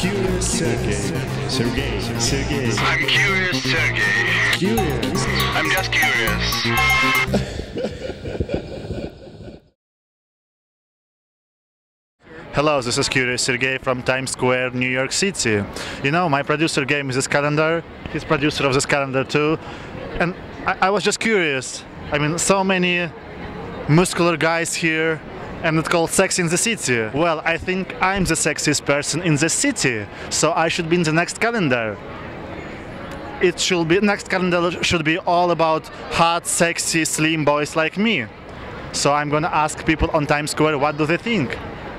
Curious Sergey. I'm Curious Sergey. Curious? I'm just curious. Hello, this is Curious Sergey from Times Square, New York City. You know, my producer gave me this calendar, he's producer of this calendar too. And I was just curious. I mean, so many muscular guys here. And it's called Sex in the City. Well, I think I'm the sexiest person in the city, so I should be in the next calendar. It should be, next calendar should be all about hot, sexy, slim boys like me. So I'm gonna ask people on Times Square, what do they think?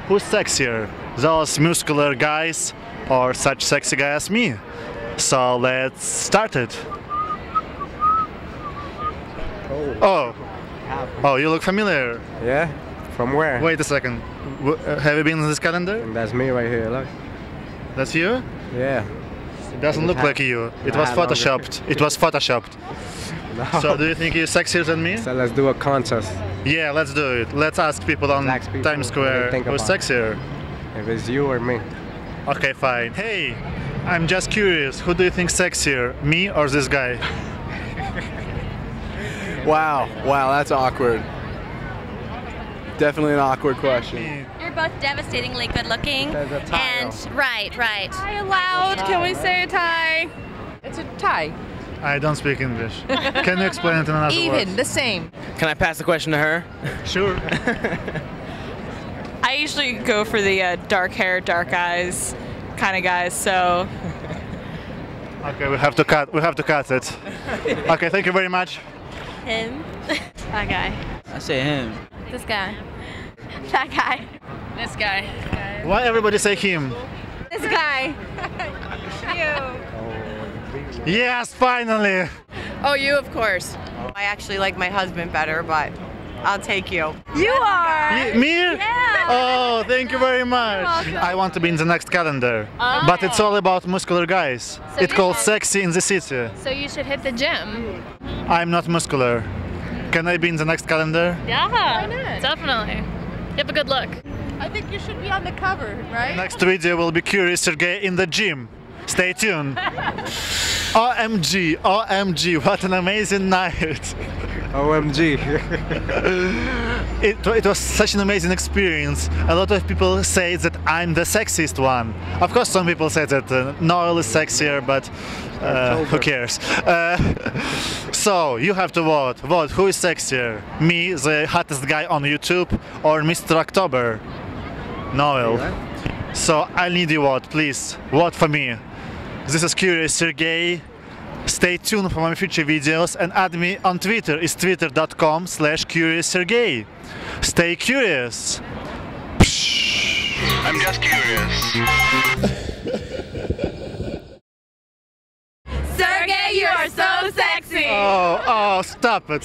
Who's sexier? Those muscular guys or such sexy guy as me? So let's start it. Oh. Oh, you look familiar. Yeah. From where? Wait a second. Have you been in this calendar? And that's me right here, look. That's you? Yeah. It doesn't look like you. It was photoshopped. It was photoshopped. No. So do you think you're sexier than me? So let's do a contest. Yeah, let's do it. Let's ask people on Times Square who's sexier. If it's you or me. Okay, fine. Hey, I'm just curious. Who do you think sexier, me or this guy? Wow, that's awkward. Definitely an awkward question. You're both devastatingly good looking. And right. Tie allowed? Can we say a tie? It's a tie. I don't speak English. Can you explain it in another word? Even, the same. Can I pass the question to her? Sure. I usually go for the dark hair, dark eyes kind of guys, so. Okay, we have to cut it. Okay, thank you very much. Him? That guy. I say him. This guy. That guy. This guy. Why everybody say him? This guy. You. Yes, finally. Oh, you, of course. I actually like my husband better, but I'll take you. You are. Me? Yeah. Oh, thank you very much. I want to be in the next calendar, but it's all about muscular guys. So it's called Sexy in the City. So you should hit the gym. I'm not muscular. Can I be in the next calendar? Yeah, why not? Definitely. You have a good look. I think you should be on the cover, right? Next video will be Curious Sergey in the gym. Stay tuned. OMG, what an amazing night. OMG. It was such an amazing experience. A lot of people say that I'm the sexiest one. Of course, some people say that Noel is sexier, but who cares? So you have to vote. Vote who is sexier? Me, the hottest guy on YouTube, or Mr. October? Noel. So I need your vote, please. Vote for me. This is Curious Sergey. Stay tuned for my future videos and add me on Twitter. It's twitter.com/CuriousSergey. Stay curious. I'm just curious. Sergey, you are so sexy. Oh, stop it.